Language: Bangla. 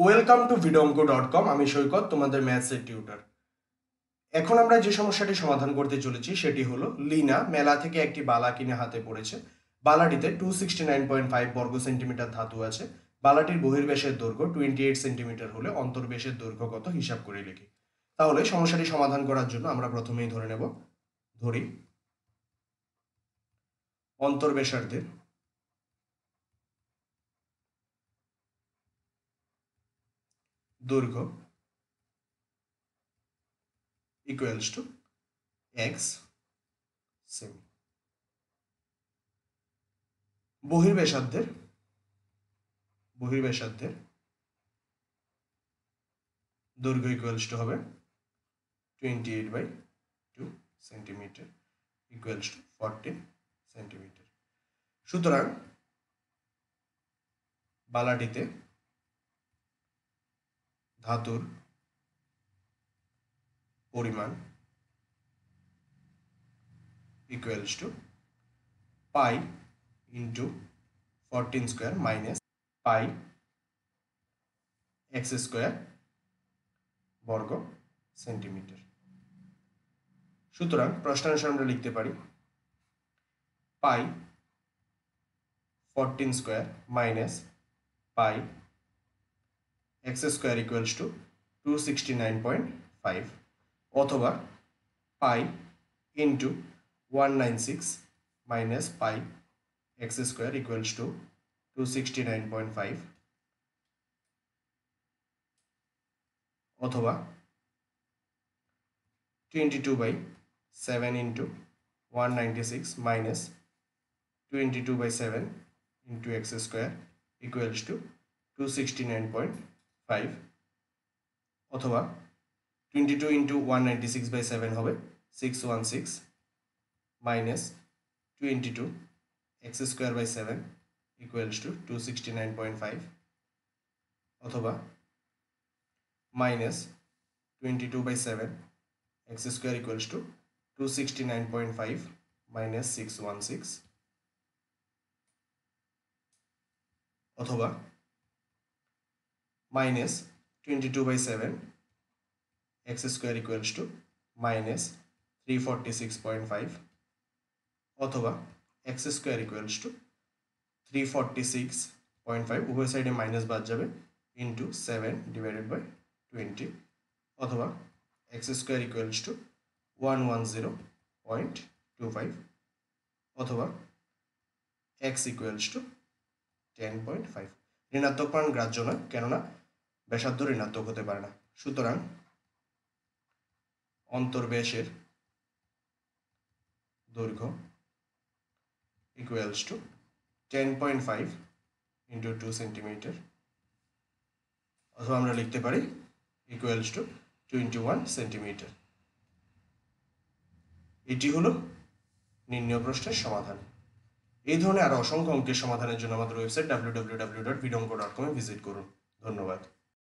ওয়েলকাম টু vidonko.com আমি সৈকত তোমাদের ম্যাথসের টিউটর। এখন আমরা যে সমস্যাটি সমাধান করতে চলেছি সেটি হলো লিনা মেলা থেকে একটি বালা কিনে হাতে পড়েছে। বালাটিতে 269.5 বর্গ সেন্টিমিটার ধাতু আছে। বালাটির বহির্বেশের দৈর্ঘ্য 28 সেন্টিমিটার হলে অন্তর্বেশের দৈর্ঘ্য কত হিসাব করে লিখি। তাহলে সমস্যাটি সমাধান করার জন্য আমরা প্রথমেই ধরে নেব, ধরি অন্তর্বেশার্ধের দৈর্ঘ্য ইকুয়ালস টু এক্স সেমি, বহির্বেশার্ধের দৈর্ঘ্য ইকুয়ালস টু হবে 28/2 সেন্টিমিটার ইকুয়ালস টু 40 সেন্টিমিটার। সুতরাং বালাটিতে ধাতুর পরিমাণ equals to pi into 14 square minus pi x square বর্গ সেন্টিমিটার। সুতরাং প্রশ্নানুসারে আমরা লিখতে পারি pi 14 square minus pi x square equals to 269.5 অথবা পাই into 196 minus pi x square equals to 269.5 অথবা 22/7 into 196 minus 22/7 into x square equals to 269.5 অথবা 22 into 196/7 হবে 616 minus 22 x square by 7 equals to 269.5 অথবা minus 22/7 x square equals to 269.5 minus 616 অথবা minus 22/7 x square equals to minus 346.5 অথবা x square equals to 346.5 উভয় সাইডে মাইনাস বাদ যাবে into 7/20 অথবা x square equals to 110.25 অথবা x equals to 10.5। ঋণাত্মক মান গ্রাহ্য নয়, কেননা ব্যাসার্ধ ঋণাত্মক হতে পারে না। সুতরাং অন্তর্বেশের দৈর্ঘ্য ইকুয়ালস টু 10.5 ইন্টু 2 সেন্টিমিটার অথবা আমরা লিখতে পারি ইকুয়ালস টু 21 সেন্টিমিটার। এটি হলো নির্ণয় প্রশ্নের সমাধান। এই ধরনের আরো অসংখ্য অঙ্কের সমাধানের জন্য আমাদের ওয়েবসাইট www.vidonko.com-এ ভিজিট করুন। ধন্যবাদ।